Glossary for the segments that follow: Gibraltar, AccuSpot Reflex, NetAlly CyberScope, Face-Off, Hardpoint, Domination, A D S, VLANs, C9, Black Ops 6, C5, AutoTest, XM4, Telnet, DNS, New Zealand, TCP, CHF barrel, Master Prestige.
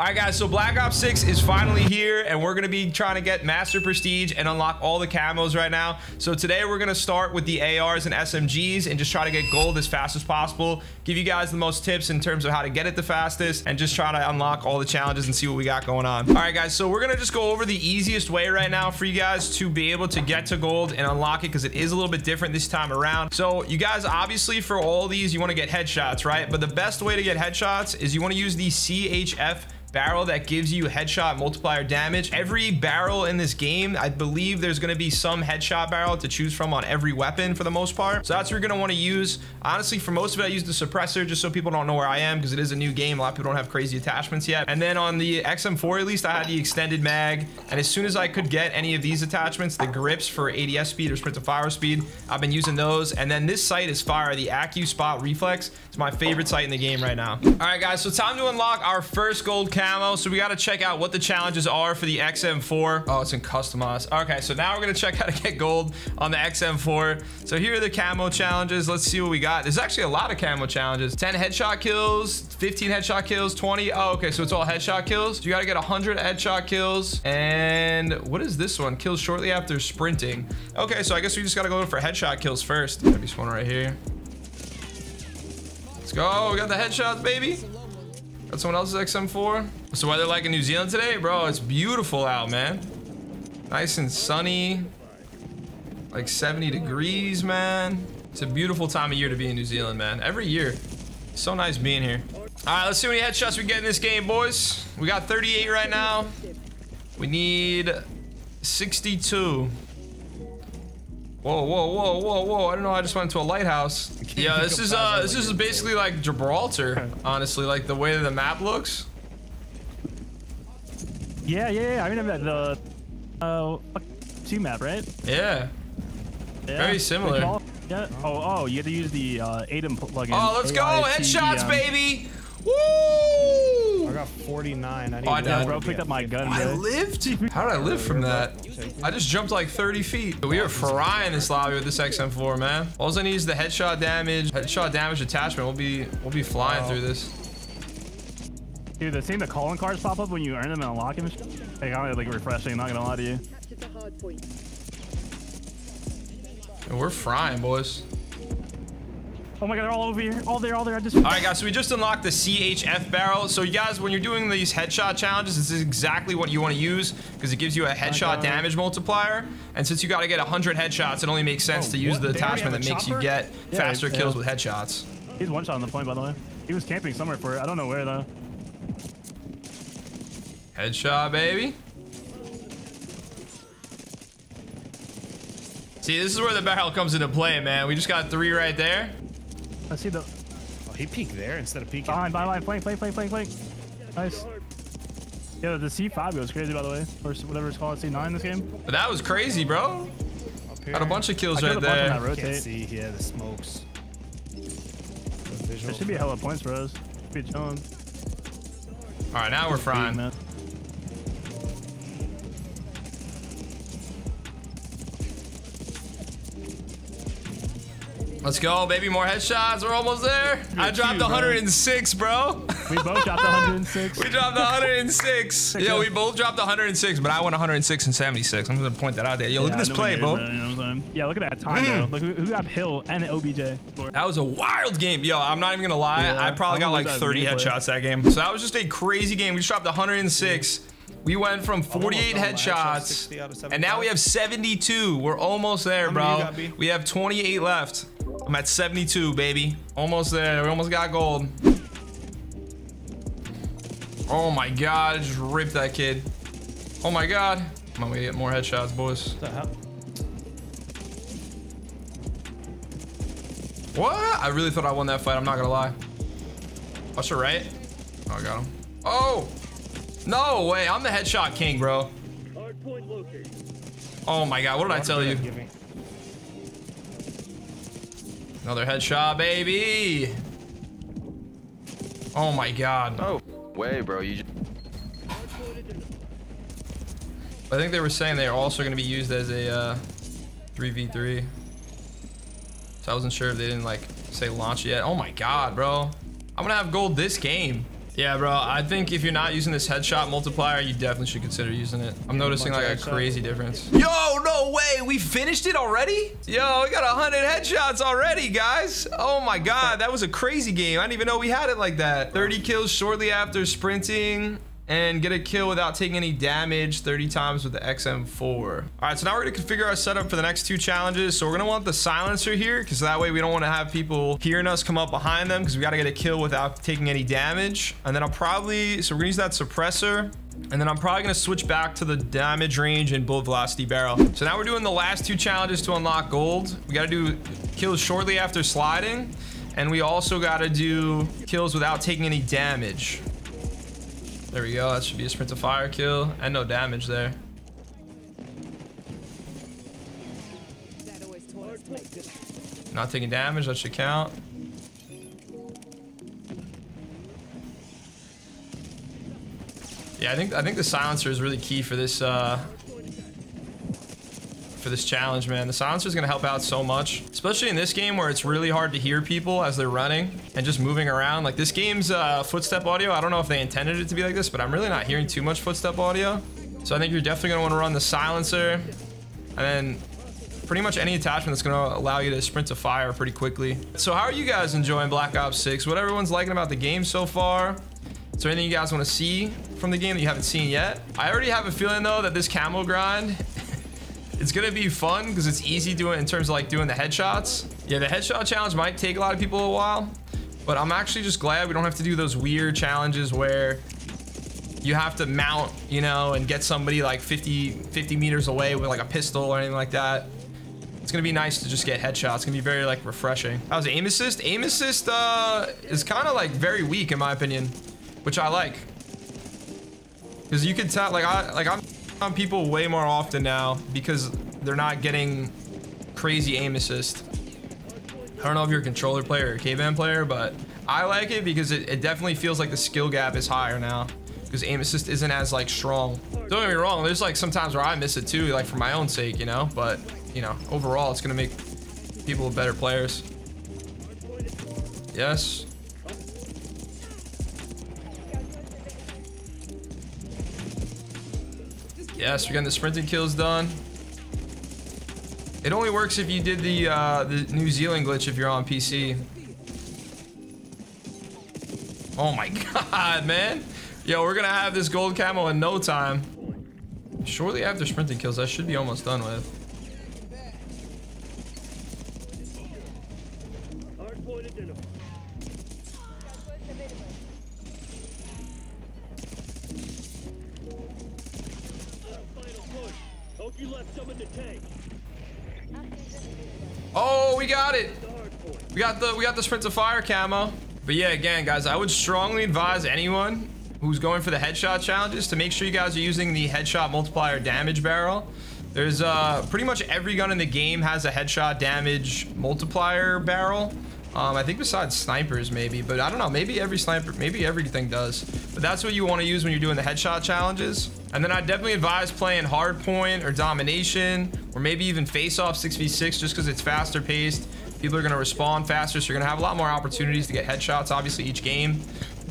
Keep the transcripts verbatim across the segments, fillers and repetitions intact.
All right, guys, so Black Ops six is finally here, and we're going to be trying to get Master Prestige and unlock all the camos right now. So today we're going to start with the A Rs and S M Gs and just try to get gold as fast as possible, give you guys the most tips in terms of how to get it the fastest, and just try to unlock all the challenges and see what we got going on. All right, guys, so we're going to just go over the easiest way right now for you guys to be able to get to gold and unlock it, because it is a little bit different this time around. So you guys, obviously, for all these, you want to get headshots, right? But the best way to get headshots is you want to use the C H F barrel that gives you headshot multiplier damage. Every barrel in this game, I believe there's going to be some headshot barrel to choose from on every weapon for the most part. So that's what you're going to want to use. Honestly, for most of it, I use the suppressor just so people don't know where I am, because it is a new game. A lot of people don't have crazy attachments yet. And then on the X M four, at least, I had the extended mag. And as soon as I could get any of these attachments, the grips for A D S speed or sprint to fire speed, I've been using those. And then this sight is fire, the AccuSpot Reflex. It's my favorite sight in the game right now. All right, guys, so time to unlock our first gold camo. So we got to check out what the challenges are for the X M four. Oh, it's in customized. Okay, so now we're going to check how to get gold on the X M four. So here are the camo challenges. Let's see what we got. There's actually a lot of camo challenges. ten headshot kills, fifteen headshot kills, twenty. Oh, okay, so it's all headshot kills. So you got to get one hundred headshot kills. And what is this one? Kills shortly after sprinting. Okay, so I guess we just got to go for headshot kills first. Got to be spawn right here. Let's go. We got the headshots, baby. That's someone else's X M four. So weather like in New Zealand today, bro, it's beautiful out, man. Nice and sunny, like seventy degrees, man. It's a beautiful time of year to be in New Zealand, man. Every year, it's so nice being here. All right, let's see how many headshots we get in this game, boys. We got thirty-eight right now. We need sixty-two. Whoa, whoa, whoa, whoa, whoa. I don't know. I just went to a lighthouse. Yeah, this is uh, this is basically like Gibraltar, honestly, like the way the map looks. Yeah, yeah, yeah. I remember that. The uh, two map, right? Yeah. yeah. Very similar. Yeah. Oh, oh, you had to use the uh, A D M plugin. Oh, let's go. Headshots, baby. Woo! I got forty-nine. I need oh, I yeah, bro, picked up my gun. I bro. lived? How did I live from that? I just jumped like thirty feet. We are frying this lobby with this X M four, man. All I need is the headshot damage, headshot damage attachment. We'll be, we'll be flying wow. through this. Dude, the same the calling cards pop up when you earn them and unlock them. Like, I'm like refreshing. Not gonna lie to you. And we're frying, boys. Oh my God, they're all over here. All there, all there. I just... All right, guys, so we just unlocked the C H F barrel. So you guys, when you're doing these headshot challenges, this is exactly what you want to use, because it gives you a headshot damage multiplier. And since you got to get one hundred headshots, it only makes sense oh, to use what? the attachment that makes you get yeah, faster yeah. kills with headshots. He's one shot on the plane, by the way. He was camping somewhere for it. I don't know where, though. Headshot, baby. See, this is where the barrel comes into play, man. We just got three right there. I see the... Oh, he peeked there instead of peeking. Behind, behind, behind. Flank, flank, flank, flank, flank. Nice. Yeah, the C five goes crazy, by the way. Or whatever it's called, C nine this game. But that was crazy, bro. Got a bunch of kills right there. I can't see. Yeah, the smokes. The there should be a hell of points for us. Be chilling. All right, now we're frying. Beat, man. Let's go, baby. More headshots. We're almost there. You're I dropped cute, one hundred six, bro. bro. We both dropped one hundred six. We dropped one hundred six. Yo, we both dropped one hundred six, but I went one hundred six and seventy-six. I'm going to point that out there. Yo, yeah, look at this play, did, bro. You know what I'm yeah, look at that time, mm. bro. Look, who got Hill and O B J? That was a wild game. Yo, I'm not even going to lie. Yeah, I probably I got like thirty headshots that game. So that was just a crazy game. We just dropped one hundred six. Yeah. We went from forty-eight headshots, and now we have seventy-two. We're almost there, bro. We have twenty-eight left. I'm at seventy-two, baby. Almost there. We almost got gold. Oh my God, I just ripped that kid. Oh my God. Come on, we get more headshots, boys. What the hell? What? I really thought I won that fight. I'm not gonna lie. Usher, right? Oh, I got him. Oh! No way, I'm the headshot king, bro. Oh my God, what did I tell you? Another headshot, baby. Oh my God. Oh, way, bro. You just... I think they were saying they're also going to be used as a uh, three v three. So I wasn't sure if they didn't like say launch yet. Oh my God, bro. I'm going to have gold this game. Yeah, bro, I think if you're not using this headshot multiplier, you definitely should consider using it. I'm noticing like a crazy difference. Yo, no way, we finished it already? Yo, we got one hundred headshots already, guys. Oh my God, that was a crazy game. I didn't even know we had it like that. thirty kills shortly after sprinting. And get a kill without taking any damage thirty times with the X M four. All right, so now we're gonna configure our setup for the next two challenges. So we're gonna want the silencer here, because that way we don't wanna have people hearing us come up behind them, because we gotta get a kill without taking any damage. And then I'll probably, so we're gonna use that suppressor. And then I'm probably gonna switch back to the damage range and bullet velocity barrel. So now we're doing the last two challenges to unlock gold. We gotta do kills shortly after sliding. And we also gotta do kills without taking any damage. There we go, that should be a sprint to fire kill and no damage there. Not taking damage, that should count. Yeah, I think I think the silencer is really key for this uh for this challenge, man. The silencer is going to help out so much, especially in this game where it's really hard to hear people as they're running and just moving around. Like this game's uh footstep audio, I don't know if they intended it to be like this, but I'm really not hearing too much footstep audio. So I think you're definitely going to want to run the silencer, and then pretty much any attachment that's going to allow you to sprint to fire pretty quickly. So how are you guys enjoying Black Ops six? What everyone's liking about the game so far? Is there anything you guys want to see from the game that you haven't seen yet? I already have a feeling though that this camel grind, it's gonna be fun because it's easy doing in terms of like doing the headshots. Yeah, the headshot challenge might take a lot of people a while, but I'm actually just glad we don't have to do those weird challenges where you have to mount, you know, and get somebody like fifty meters away with like a pistol or anything like that. It's gonna be nice to just get headshots. It's gonna be very like refreshing. How's aim assist? Aim assist uh, is kind of like very weak in my opinion, which I like. Because you can tell, like I like I'm on people way more often now because they're not getting crazy aim assist. I don't know if you're a controller player or a K-band player, but I like it because it, it definitely feels like the skill gap is higher now because aim assist isn't as like strong. Don't get me wrong, there's like sometimes where I miss it too, like for my own sake, you know, but you know, overall it's gonna make people better players. Yes. Yes, we're getting the sprinting kills done. It only works if you did the uh, the New Zealand glitch if you're on P C. Oh my God, man. Yo, we're gonna have this gold camo in no time. Shortly after sprinting kills, I should be almost done with. Oh, we got it. We got the we got the sprint to fire camo. But yeah, again, guys, I would strongly advise anyone who's going for the headshot challenges to make sure you guys are using the headshot multiplier damage barrel. There's uh pretty much every gun in the game has a headshot damage multiplier barrel. Um, I think besides snipers maybe, but I don't know, maybe every sniper, maybe everything does. But that's what you want to use when you're doing the headshot challenges. And then I definitely advise playing Hardpoint or Domination, or maybe even Face-Off six v six, just because it's faster paced. People are going to respond faster, so you're going to have a lot more opportunities to get headshots, obviously, each game.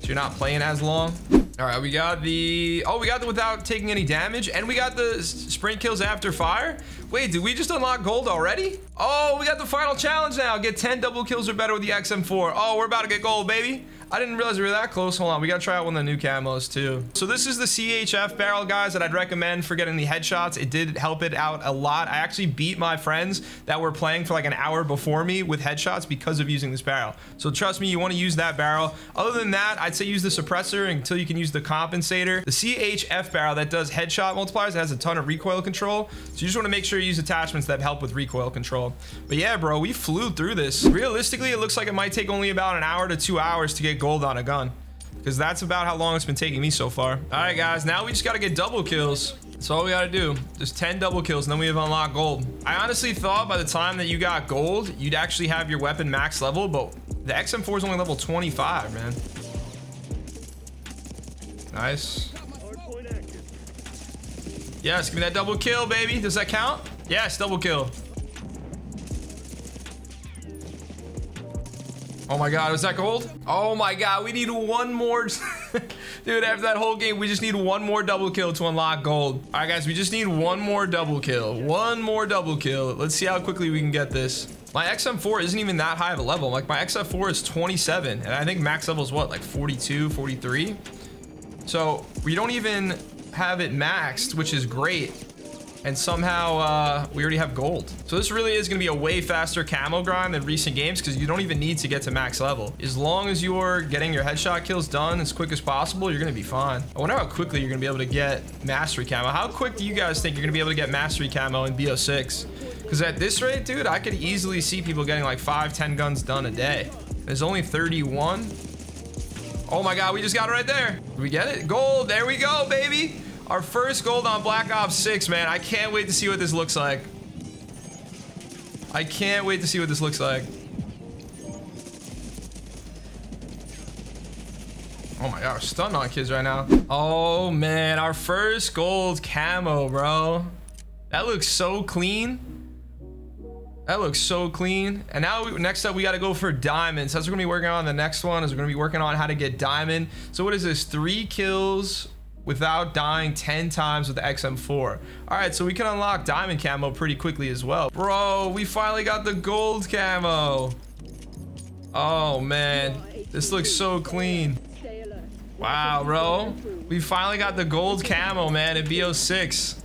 So you're not playing as long. All right, we got the, oh, we got the without taking any damage, and we got the sprint kills after fire. Wait, did we just unlock gold already? Oh, we got the final challenge now. Get ten double kills or better with the X M four. Oh, we're about to get gold, baby. I didn't realize we were that close. Hold on, we gotta try out one of the new camos too. So this is the C H F barrel, guys, that I'd recommend for getting the headshots. It did help it out a lot. I actually beat my friends that were playing for like an hour before me with headshots because of using this barrel. So trust me, you wanna use that barrel. Other than that, I'd say use the suppressor until you can use the compensator. The C H F barrel that does headshot multipliers, it has a ton of recoil control. So you just wanna make sure you use attachments that help with recoil control. But yeah, bro, we flew through this. Realistically, it looks like it might take only about an hour to two hours to get gold on a gun, because that's about how long it's been taking me so far. All right, guys, now we just got to get double kills. That's all we got to do. There's ten double kills and then we have unlocked gold. I honestly thought by the time that you got gold, you'd actually have your weapon max level, but the X M four is only level twenty-five, man. Nice. Yes, give me that double kill, baby. Does that count? Yes, double kill. Oh my God, was that gold? Oh my God, we need one more. Dude, after that whole game, we just need one more double kill to unlock gold. All right, guys, we just need one more double kill. One more double kill. Let's see how quickly we can get this. My X M four isn't even that high of a level. Like, my X M four is twenty-seven, and I think max level is, what, like forty-two, forty-three? So we don't even have it maxed, which is great. And somehow uh, we already have gold. So this really is gonna be a way faster camo grind than recent games because you don't even need to get to max level. As long as you're getting your headshot kills done as quick as possible, you're gonna be fine. I wonder how quickly you're gonna be able to get mastery camo. How quick do you guys think you're gonna be able to get mastery camo in B O six? Because at this rate, dude, I could easily see people getting like five, ten guns done a day. There's only thirty-one. Oh my God, we just got it right there. Did we get it? Gold, there we go, baby. Our first gold on Black Ops six, man. I can't wait to see what this looks like. I can't wait to see what this looks like. Oh my God, we're stunning on kids right now. Oh man, our first gold camo, bro. That looks so clean. That looks so clean. And now we, next up, we got to go for diamonds. That's what we're gonna be working on. The next one is we're gonna be working on how to get diamond. So what is this? Three kills without dying ten times with the X M four. All right, so we can unlock diamond camo pretty quickly as well. Bro, we finally got the gold camo. Oh man, this looks so clean. Wow, bro. We finally got the gold camo, man, in B O six.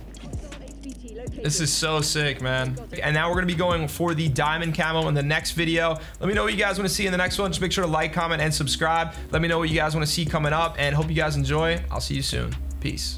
This is so sick, man. And now we're gonna be going for the diamond camo in the next video. Let me know what you guys want to see in the next one. Just make sure to like, comment, and subscribe. Let me know what you guys want to see coming up, and hope you guys enjoy. I'll see you soon. Peace.